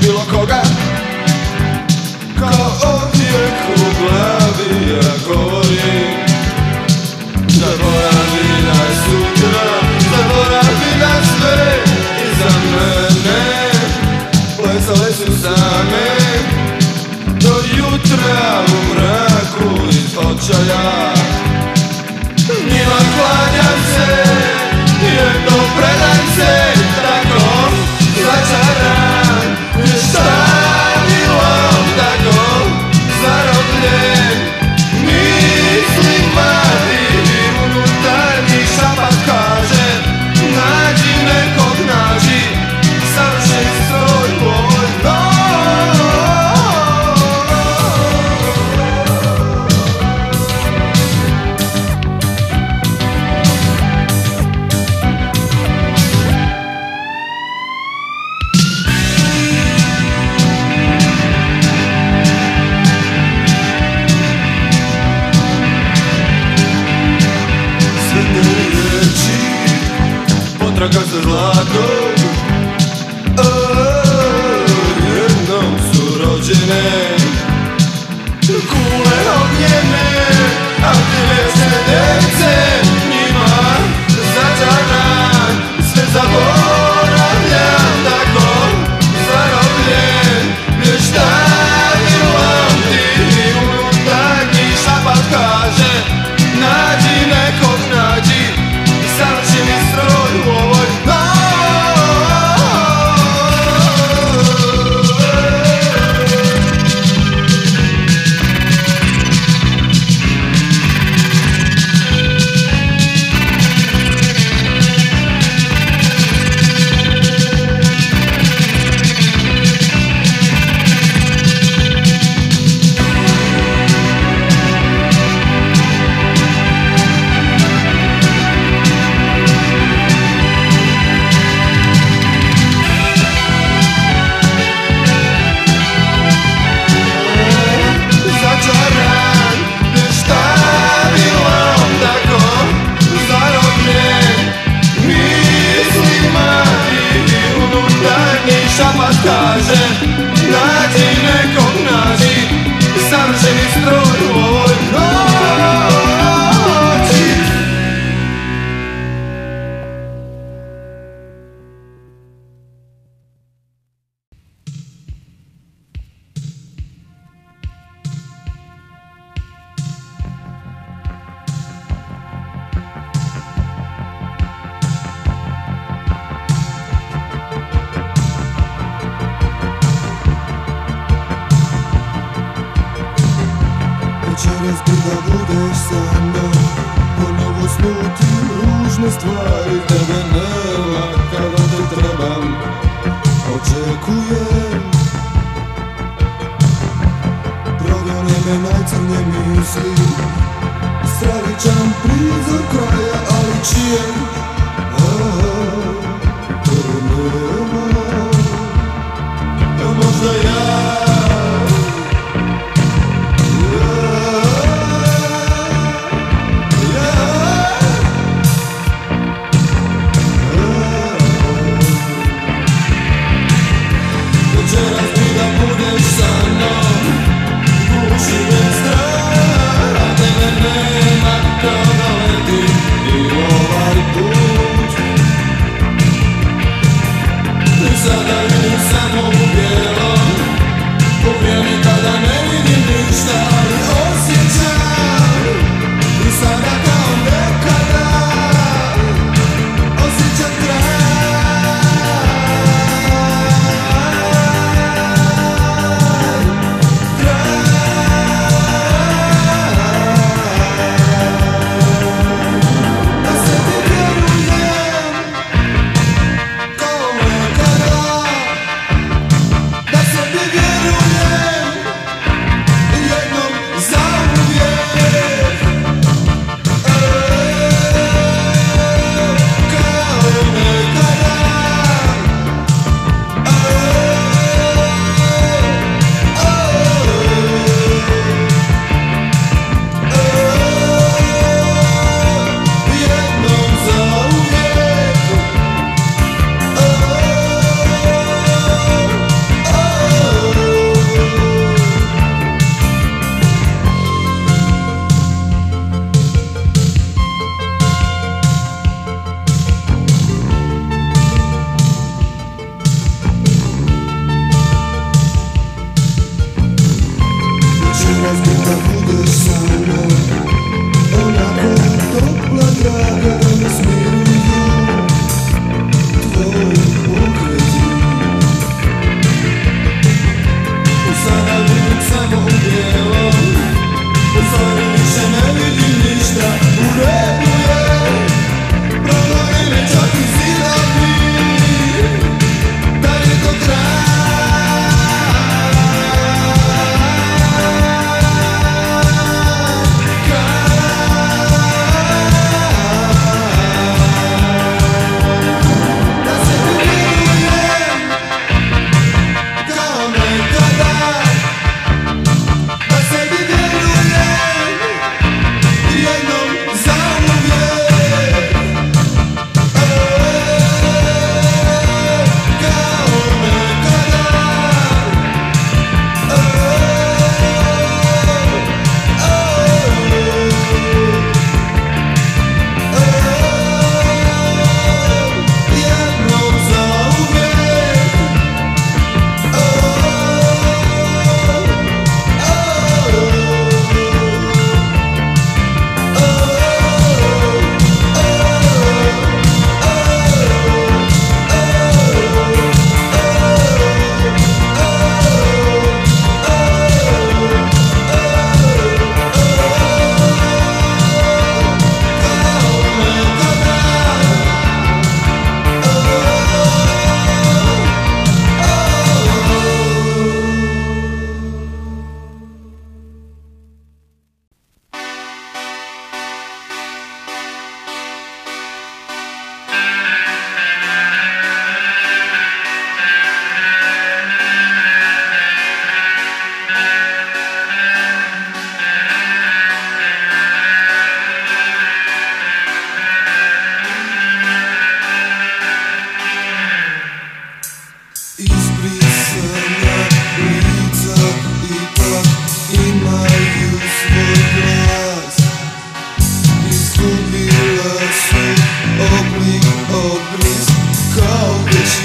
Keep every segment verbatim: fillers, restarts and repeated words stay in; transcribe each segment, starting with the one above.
si bilo koga kao odjek u glavi. Ja govorim zaboravi nas sutra, zaboravi nas sve i za mene. Plesale su same do jutra u mraku iz očaja. Njima klanjam se i jednom predam se. Potraga za zlatom, jednom su rođene kule ognjene, a dvije se djece njima začaran. Sve zaboravljam, tako zarobljen. Vještanila ti unutarnji šapat kaže nađi nekog, nađi savršeni stroj u ovoj noći. Šapat kaže nađi nekog, nađi savršeni stroj u ovoj noći. Večeras bila budeš sa mnom, ponovo smutim ružne stvari. Tebe nema kada te trebam, očekujem. Progone me najcrnje misli, stravičan prizor kraja, ali čijem tebe nema. Možda ja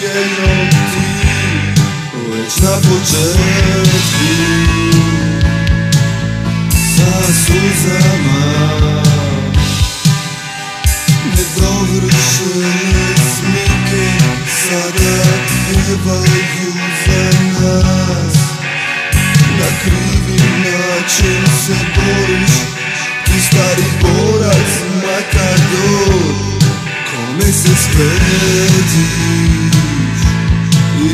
Wiedzą dni, lecz na początku czasu za mało, недовършени смики садят хвилю за нас. На криви начин се бориш, ти стари борец Matador. Kome se svetiš i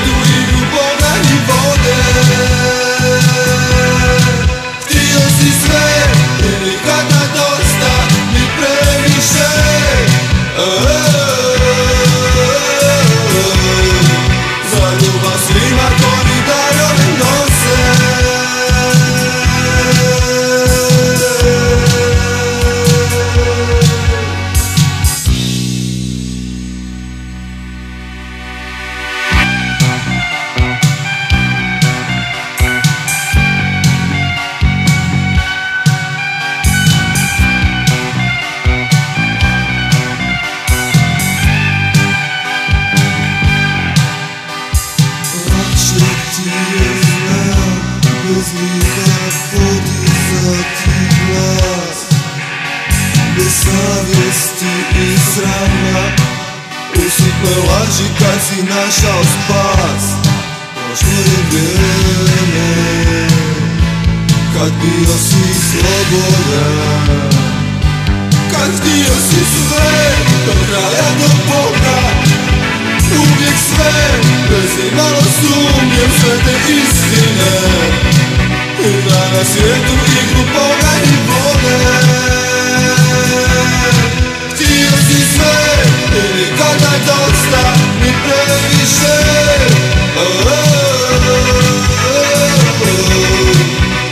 i ljuboga i vode. Htio si sve i nikada dosta ni previše. Za ljubav svima koji darove nose. Našao spas, prošlo je vrijeme kad bio si slobodan, kad htio si sve do kraja do Boga, uvijek sve bez imalo sumnje, sve te istine. I da na svijetu igru Boga i vode. Htio si sve i nikada dosta ni previše.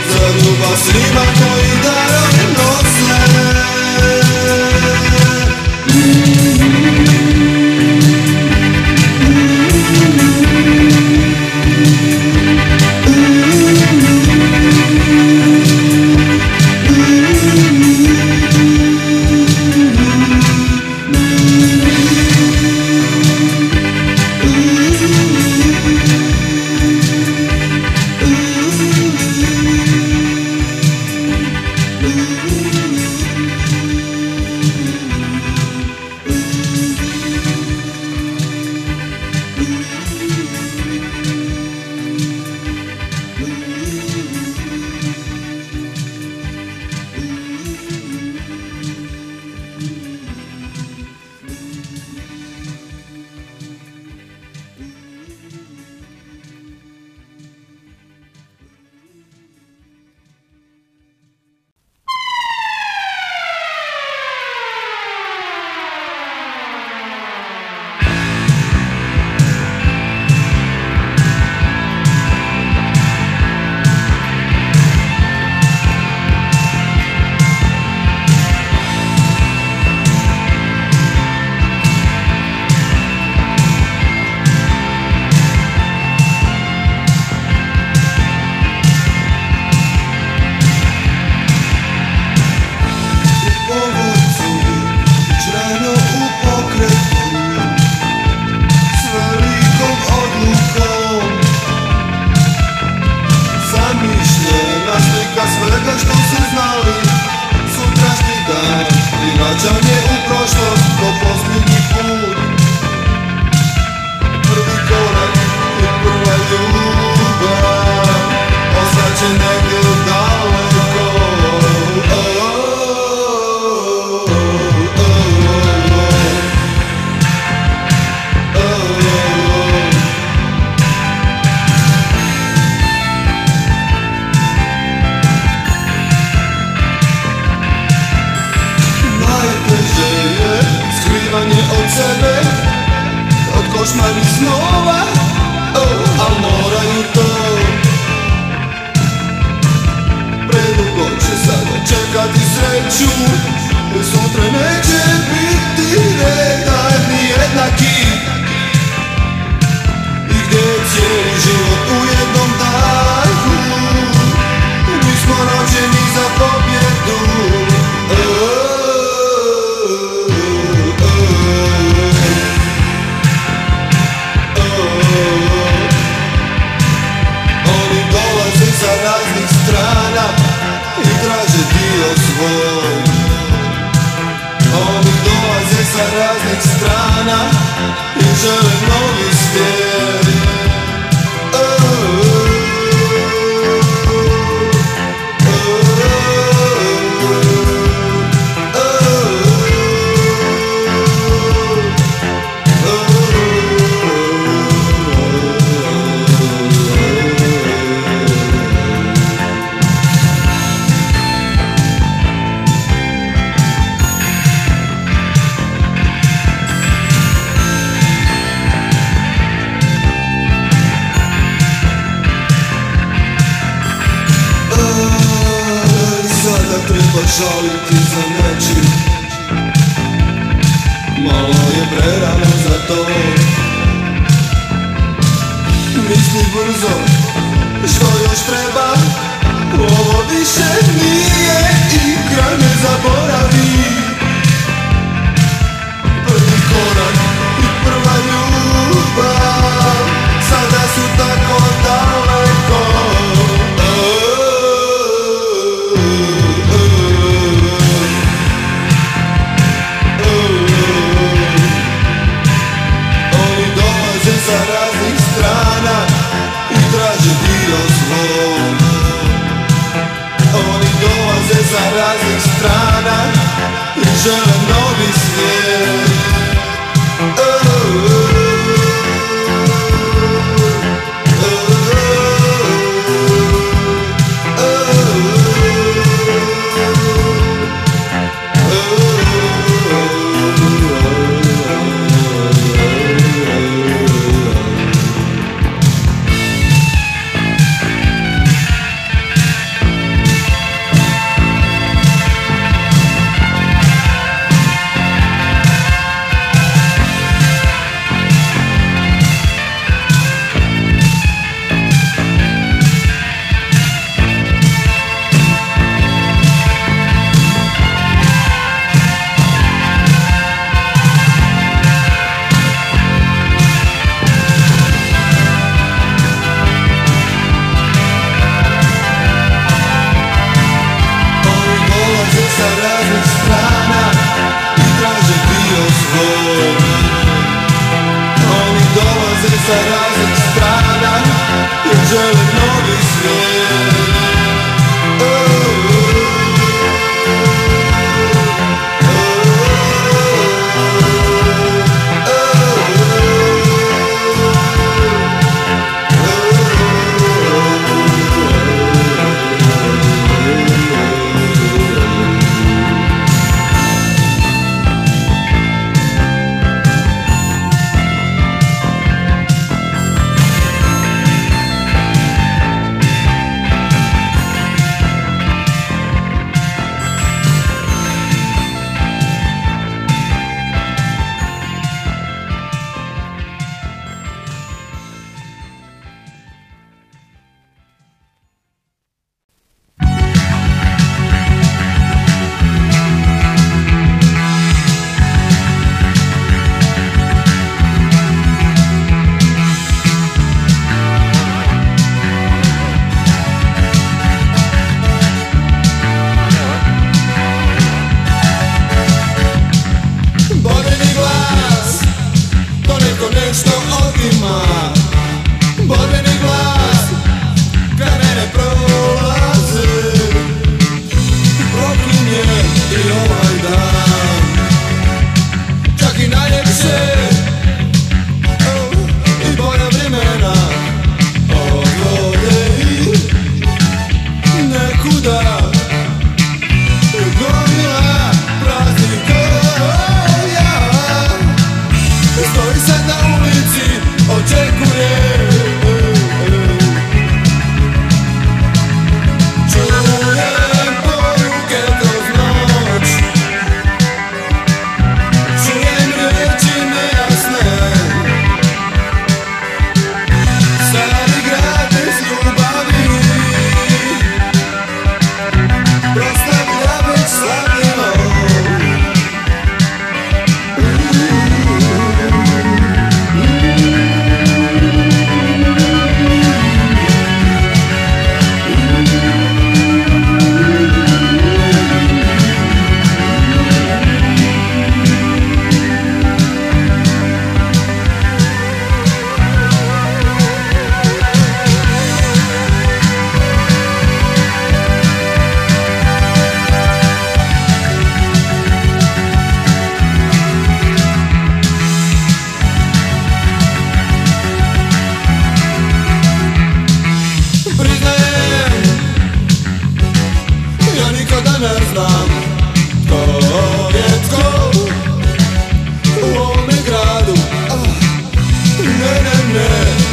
Za ljubav svima koji darove nose. Sutra neće biti reda ni jednaki. Treba žaliti za nečim, malo je prerano za to. Misli brzo što još treba, ovo više nije igra, ne zaboravi. Prvi korak i prva ljubav sada su tako daleko. Žele novi svijet. Thank you.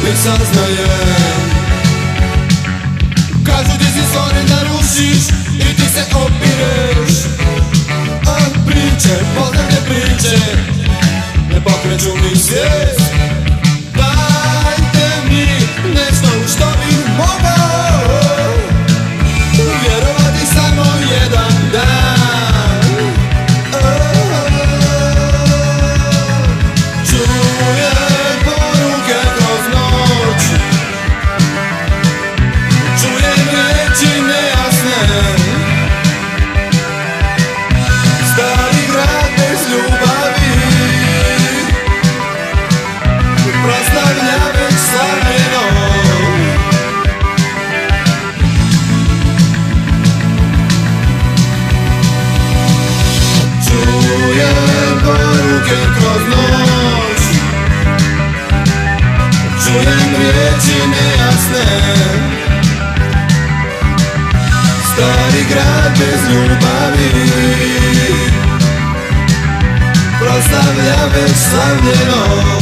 uvijek saznajem. Kažu ti si stvari da rušiš i ti se opireš, a priče, poznate priče, ne pokreću mi svijest. Dajte mi nešto u što bi mogao uvjerovati samo jedan dan. Čujem poruke kroz noć, čujem reči nejasne, stari grad bez ljubavi proslavlja već Sarajeno. Čujem poruke kroz noć, čujem riječi nejasne, stari grad bez ljubavi proslavlja već Sarajeno.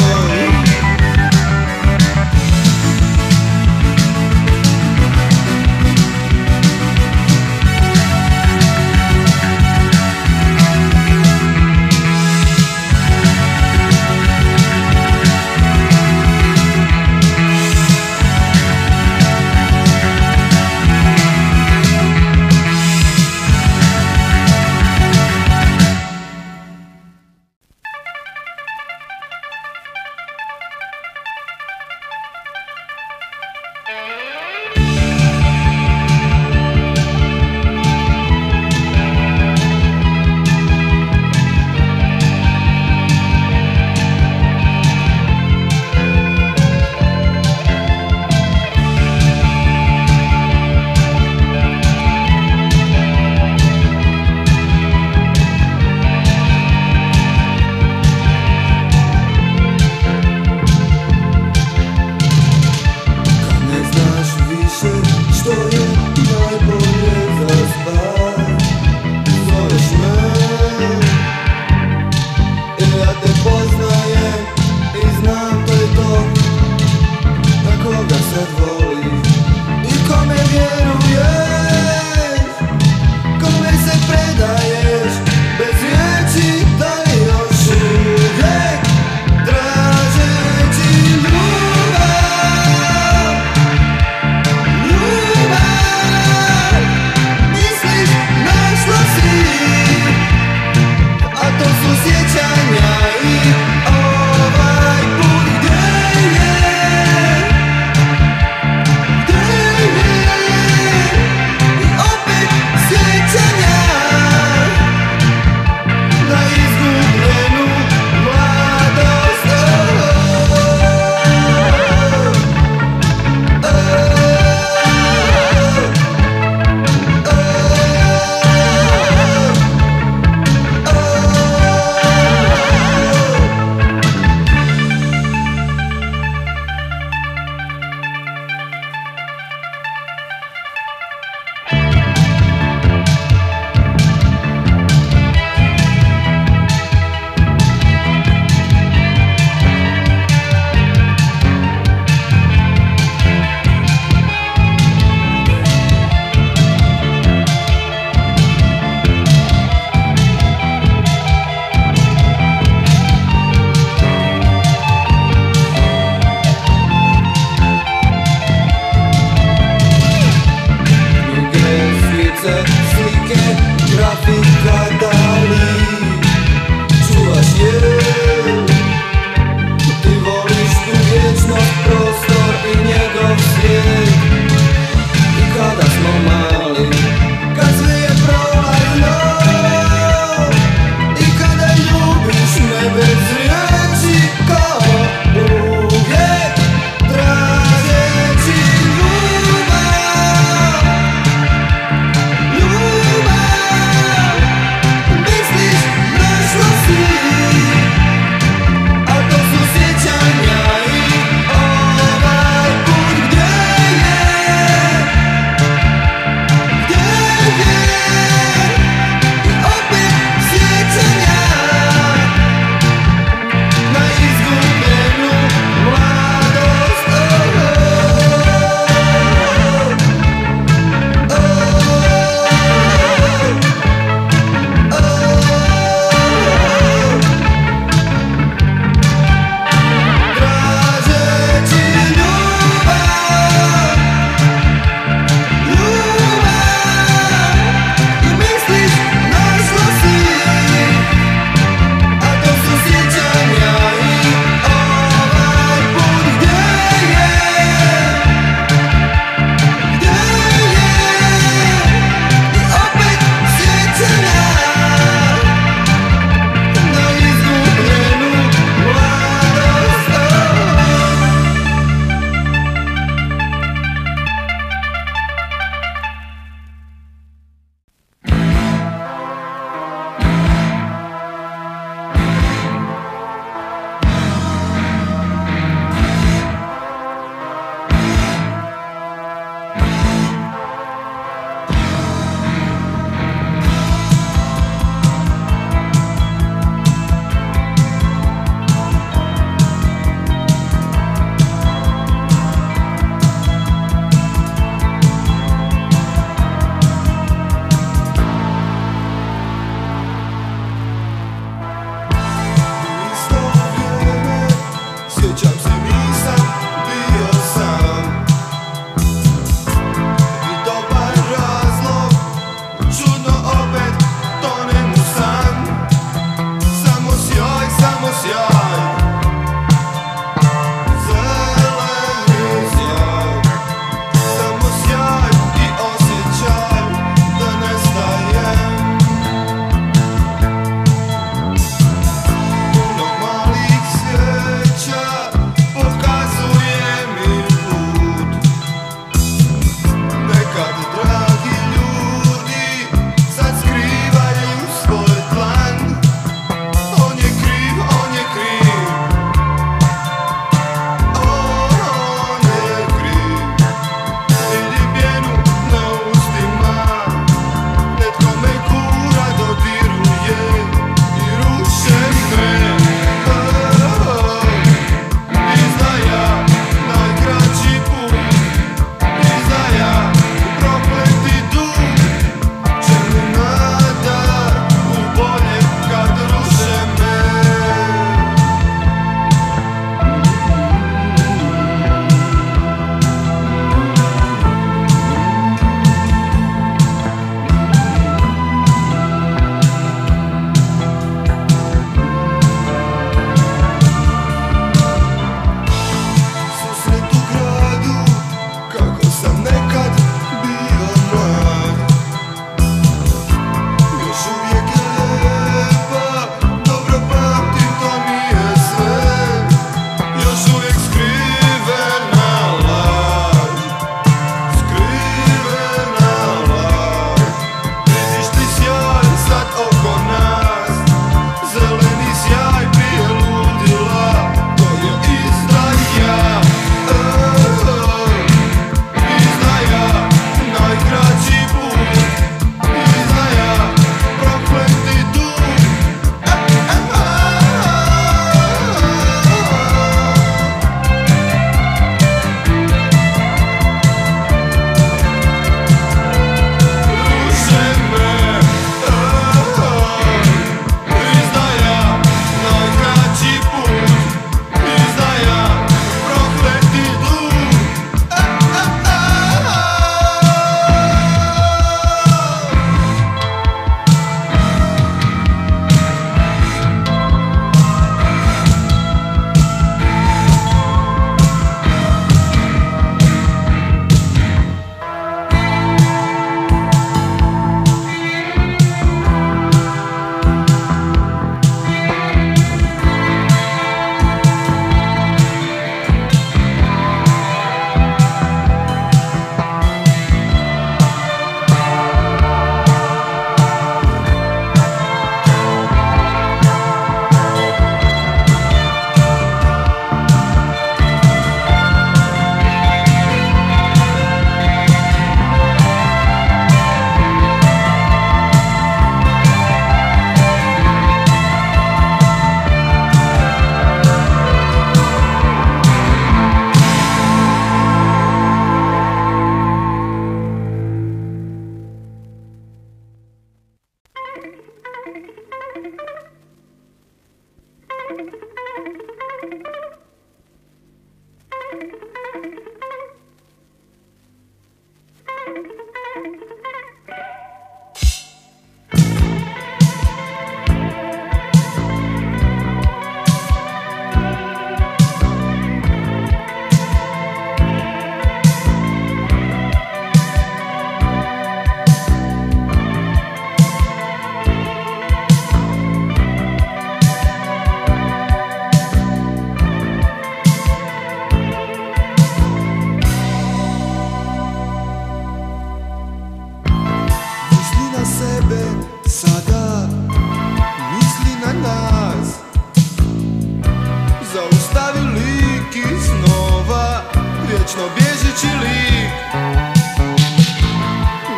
vječno bježići lik,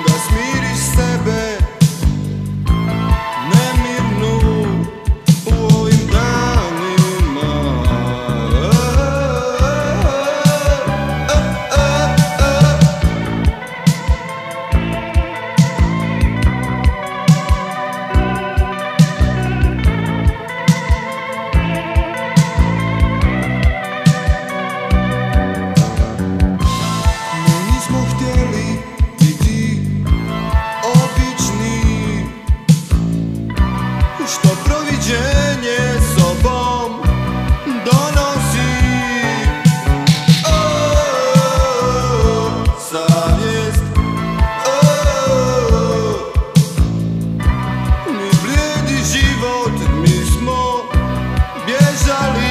da smiriš sebe nemirnu u ovim danima. Što proviđenje sobom donosi, oh, savjest, oh, ni blijedi život, mi smo bježali.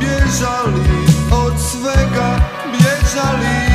Bježali od svega, bježali.